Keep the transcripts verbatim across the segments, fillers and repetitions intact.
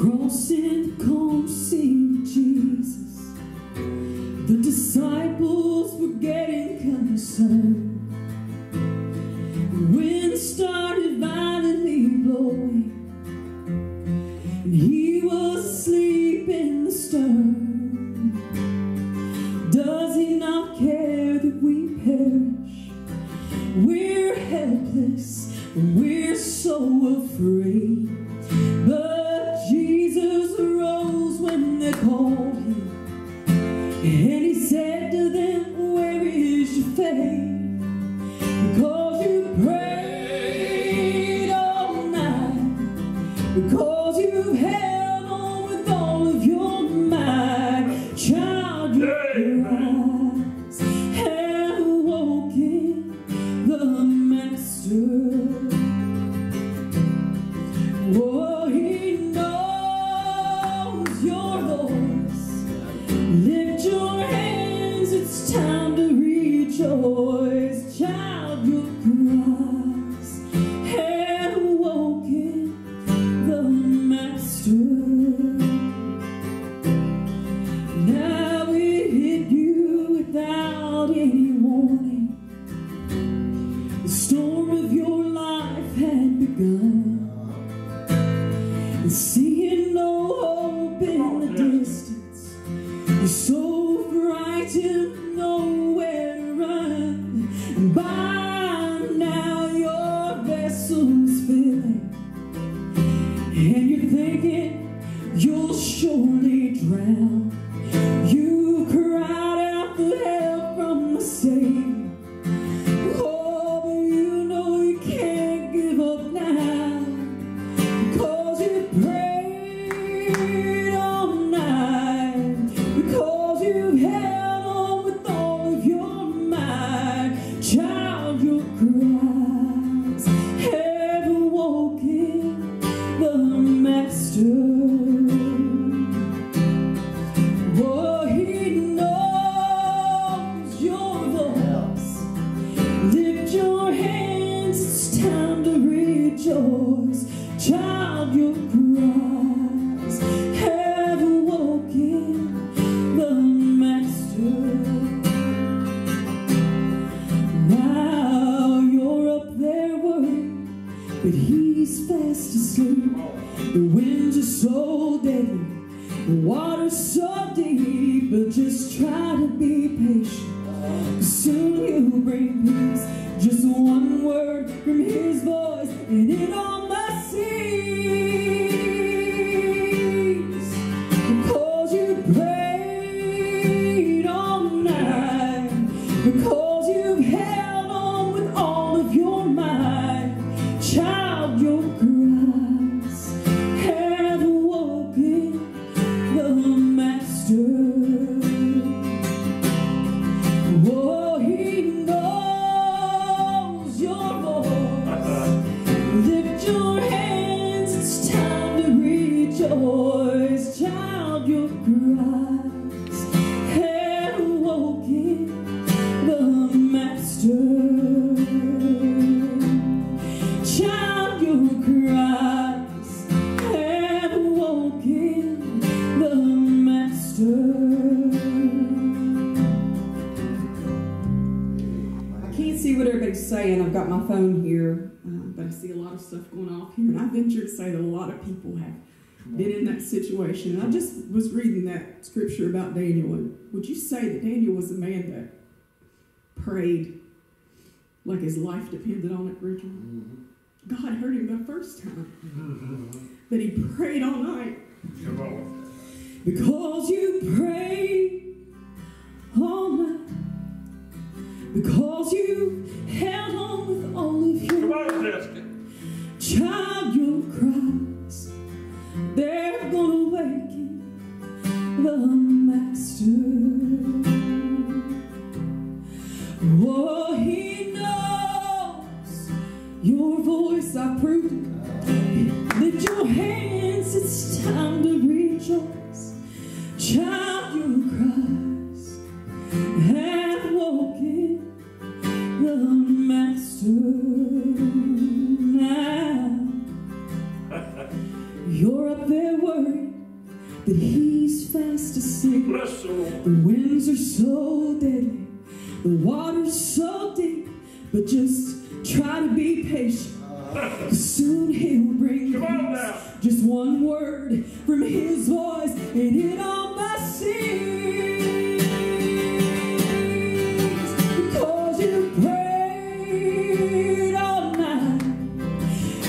cross and come see Jesus. The disciples were getting concerned. The wind started violently blowing, and he was asleep in the stern. Does he not care that we perish? We're helpless, we're so afraid. But Jesus rose when they called him, and he said to them, where is your faith? Because you prayed all night, because you've held on with all of your might. Child, your eyes have awoken the Master. Oh, he knows your voice. Lift your hands, it's time to rejoice. Child, your cries have awoken the Master. Now it hit you without any warning. The storm of your life had begun. Seeing no hope in the distance, you're so frightened, nowhere to run. And by now your vessel's filling, and you're thinking you'll surely drown. You cried out for help from the Savior. Oh, he knows your voice. Lift your hands, it's time to rejoice. Child, your cries have awoken the Master. Now you're up there worried, but he's fast asleep. The winds are so deadly, the water's so deep, but just try to be patient. Soon he'll bring peace. Just one word from his voice, and it all must cease. Because you prayed all night, because you've held on with all of your might. Child, your cries have awoken the Master. Oh, he knows your voice. Lift your hands, it's time to rejoice. Child, your cries have awoken the Master. Child, your cries have awoken the Master. I can't see what everybody's saying. I've got my phone here, uh, but I see a lot of stuff going off here, and I venture to say that a lot of people have been in that situation. I just was reading that scripture about Daniel, and would you say that Daniel was a man that prayed like his life depended on it, Richard? Mm-hmm. God heard him the first time. Mm-hmm. That he prayed all night. Come on. Because you prayed all night, because you held on with all of your might. Child, your cries, they're gonna awaken the Master. Oh, he knows your voice, I proved it. Lift your hands, it's time to rejoice. Child, your cries have awoken the Master. You're up there worried, that he's fast asleep. The winds are so deadly, the water's so deep, but just try to be patient, 'cause soon he'll bring peace. Just one word from his voice and it all must cease. Because you prayed all night,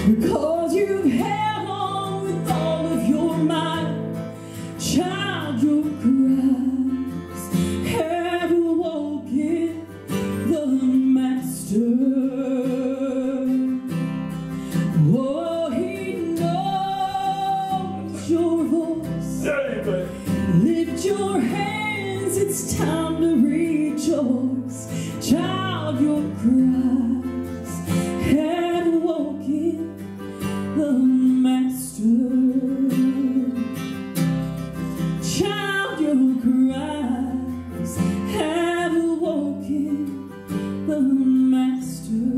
because you've held on with all of your might, child, your cries have awoken the Master. Lift your hands, it's time to rejoice. Child, your cries have awoken the Master. Child, your cries have awoken the Master.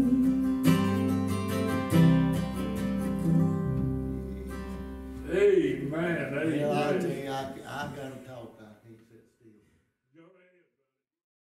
Amen. Amen. You know, I, I, I gotta talk.